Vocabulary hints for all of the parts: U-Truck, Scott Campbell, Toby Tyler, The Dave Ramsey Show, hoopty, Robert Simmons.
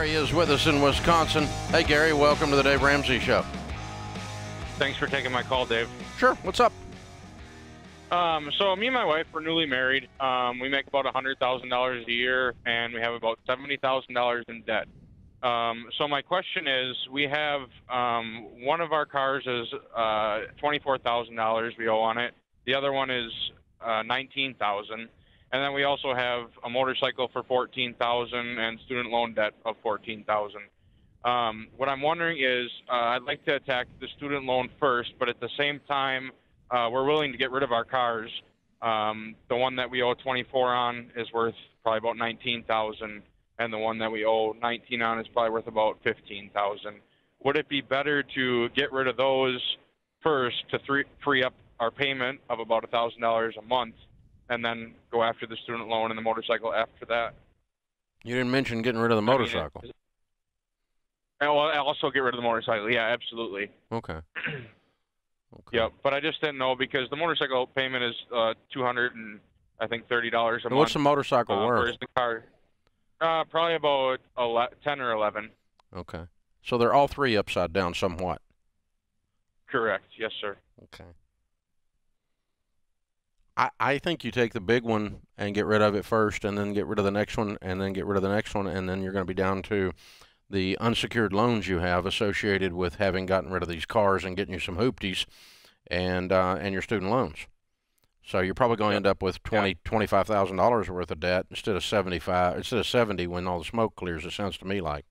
Gary is with us in Wisconsin. Hey, Gary, welcome to the Dave Ramsey Show. Thanks for taking my call, Dave. Sure. What's up? So me and my wife are newly married. We make about $100,000 a year, and we have about $70,000 in debt. So my question is, we have one of our cars is $24,000 we owe on it. The other one is $19,000, and then we also have a motorcycle for $14,000 and student loan debt of $14,000. What I'm wondering is, I'd like to attack the student loan first, but at the same time, we're willing to get rid of our cars. The one that we owe $24,000 on is worth probably about $19,000, and the one that we owe $19,000 on is probably worth about $15,000. Would it be better to get rid of those first to free up our payment of about $1,000 a month, and then go after the student loan and the motorcycle after that? You didn't mention getting rid of the motorcycle. And we'll also get rid of the motorcycle. Yeah, absolutely. Okay. Okay. Yeah, but I just didn't know because the motorcycle payment is $230 a month. What's the motorcycle worth? Where's the car? Probably about 10 or 11. Okay. So they're all three upside down somewhat. Correct. Yes, sir. Okay. I think you take the big one and get rid of it first, and then get rid of the next one, and then get rid of the next one, and then you're going to be down to the unsecured loans you have associated with having gotten rid of these cars and getting you some hoopties and your student loans. So you're probably going to end up with $25,000 worth of debt instead of $70 when all the smoke clears, it sounds to me like.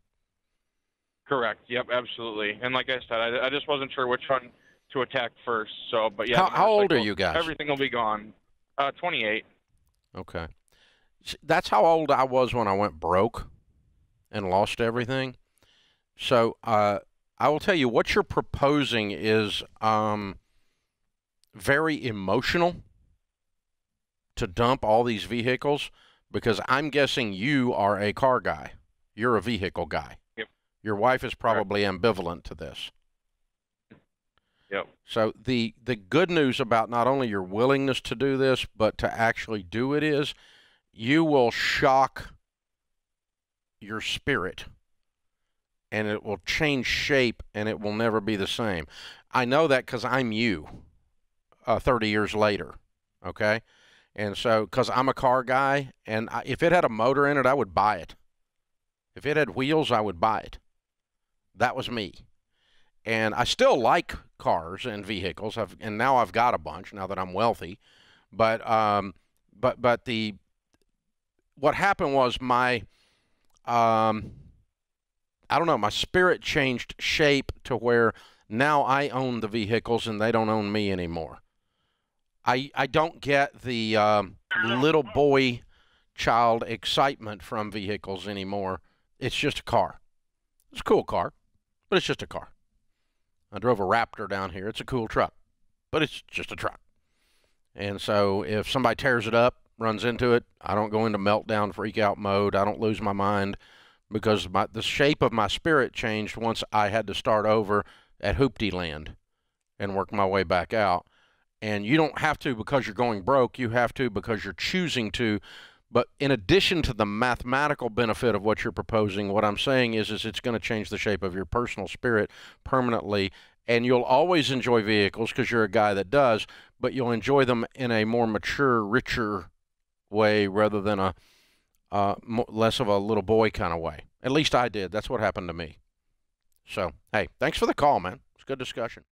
Correct. Yep, absolutely. And like I said, I just wasn't sure which one to attack first. So, but yeah. How old are you guys? Everything will be gone. 28. Okay. That's how old I was when I went broke and lost everything. So I will tell you what you're proposing is very emotional to dump all these vehicles, because I'm guessing you are a car guy. You're a vehicle guy. Yep. Your wife is probably ambivalent to this. Yep. So the good news about not only your willingness to do this, but to actually do it is you will shock your spirit, and it will change shape, and it will never be the same. I know that because I'm you 30 years later, okay? And so because I'm a car guy, and if it had a motor in it, I would buy it. If it had wheels, I would buy it. That was me. And I still like cars and vehicles, and now I've got a bunch now that I'm wealthy. But what happened was my I don't know, my spirit changed shape to where now I own the vehicles and they don't own me anymore. I don't get the little boy child excitement from vehicles anymore. It's just a car. It's a cool car, but it's just a car. I drove a Raptor down here. It's a cool truck, but it's just a truck. And so if somebody tears it up, runs into it, I don't go into meltdown, freak out mode. I don't lose my mind, because the shape of my spirit changed once I had to start over at Hoopty Land and work my way back out. And you don't have to because you're going broke. You have to because you're choosing to. But in addition to the mathematical benefit of what you're proposing, what I'm saying is it's going to change the shape of your personal spirit permanently. And you'll always enjoy vehicles because you're a guy that does, but you'll enjoy them in a more mature, richer way rather than a less of a little boy kind of way. At least I did. That's what happened to me. So, hey, thanks for the call, man. It's a good discussion.